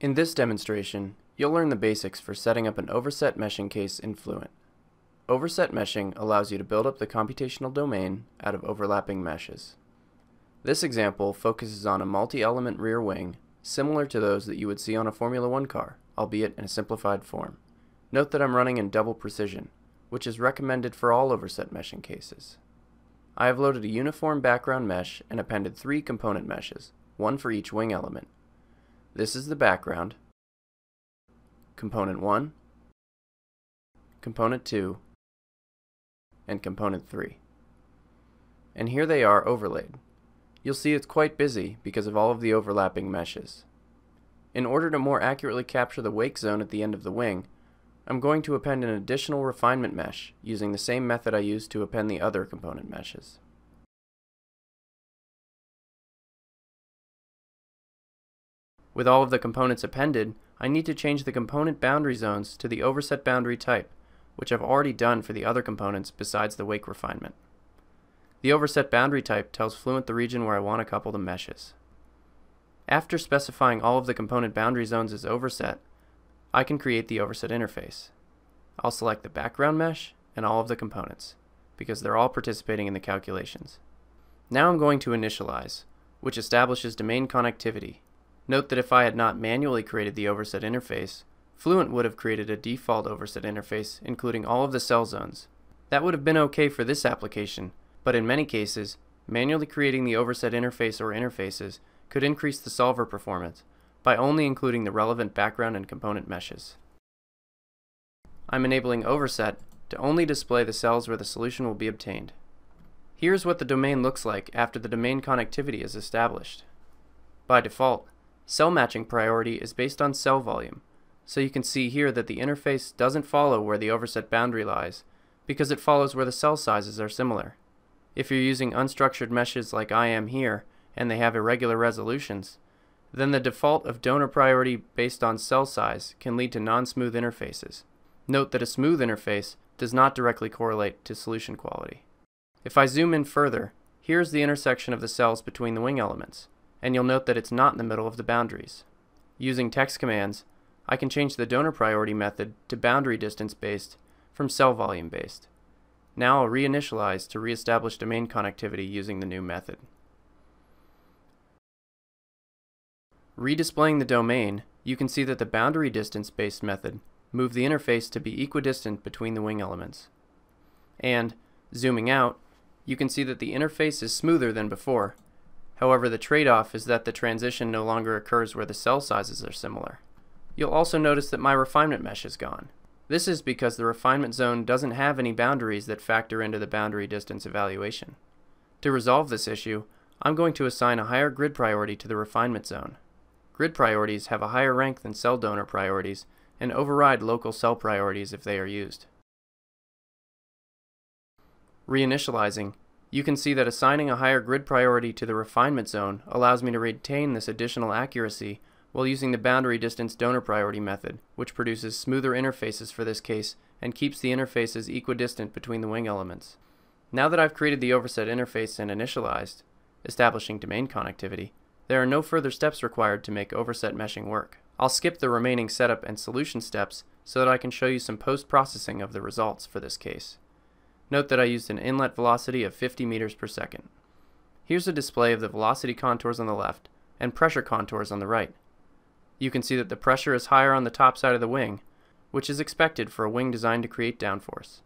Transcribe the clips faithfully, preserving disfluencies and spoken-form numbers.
In this demonstration, you'll learn the basics for setting up an overset meshing case in Fluent. Overset meshing allows you to build up the computational domain out of overlapping meshes. This example focuses on a multi-element rear wing similar to those that you would see on a Formula One car, albeit in a simplified form. Note that I'm running in double precision, which is recommended for all overset meshing cases. I have loaded a uniform background mesh and appended three component meshes, one for each wing element. This is the background, component one, component two, and component three. And here they are overlaid. You'll see it's quite busy because of all of the overlapping meshes. In order to more accurately capture the wake zone at the end of the wing, I'm going to append an additional refinement mesh using the same method I used to append the other component meshes. With all of the components appended, I need to change the component boundary zones to the overset boundary type, which I've already done for the other components besides the wake refinement. The overset boundary type tells Fluent the region where I want to couple the meshes. After specifying all of the component boundary zones as overset, I can create the overset interface. I'll select the background mesh and all of the components, because they're all participating in the calculations. Now I'm going to initialize, which establishes domain connectivity. Note that if I had not manually created the overset interface, Fluent would have created a default overset interface including all of the cell zones. That would have been okay for this application, but in many cases, manually creating the overset interface or interfaces could increase the solver performance by only including the relevant background and component meshes. I'm enabling overset to only display the cells where the solution will be obtained. Here's what the domain looks like after the domain connectivity is established. By default, cell matching priority is based on cell volume, so you can see here that the interface doesn't follow where the overset boundary lies because it follows where the cell sizes are similar. If you're using unstructured meshes like I am here and they have irregular resolutions, then the default of donor priority based on cell size can lead to non-smooth interfaces. Note that a smooth interface does not directly correlate to solution quality. If I zoom in further, here's the intersection of the cells between the wing elements, and you'll note that it's not in the middle of the boundaries. Using text commands, I can change the donor priority method to boundary distance based from cell volume based. Now I'll reinitialize to reestablish domain connectivity using the new method. Redisplaying the domain, you can see that the boundary distance-based method moved the interface to be equidistant between the wing elements. And, zooming out, you can see that the interface is smoother than before. However, the trade-off is that the transition no longer occurs where the cell sizes are similar. You'll also notice that my refinement mesh is gone. This is because the refinement zone doesn't have any boundaries that factor into the boundary distance evaluation. To resolve this issue, I'm going to assign a higher grid priority to the refinement zone. Grid priorities have a higher rank than cell donor priorities and override local cell priorities if they are used. Reinitializing, you can see that assigning a higher grid priority to the refinement zone allows me to retain this additional accuracy while using the boundary distance donor priority method, which produces smoother interfaces for this case and keeps the interfaces equidistant between the wing elements. Now that I've created the overset interface and initialized, establishing domain connectivity, there are no further steps required to make overset meshing work. I'll skip the remaining setup and solution steps so that I can show you some post-processing of the results for this case. Note that I used an inlet velocity of fifty meters per second. Here's a display of the velocity contours on the left and pressure contours on the right. You can see that the pressure is higher on the top side of the wing, which is expected for a wing designed to create downforce.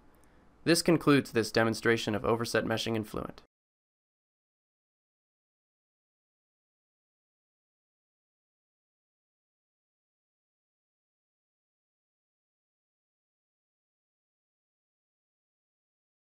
This concludes this demonstration of overset meshing in Fluent.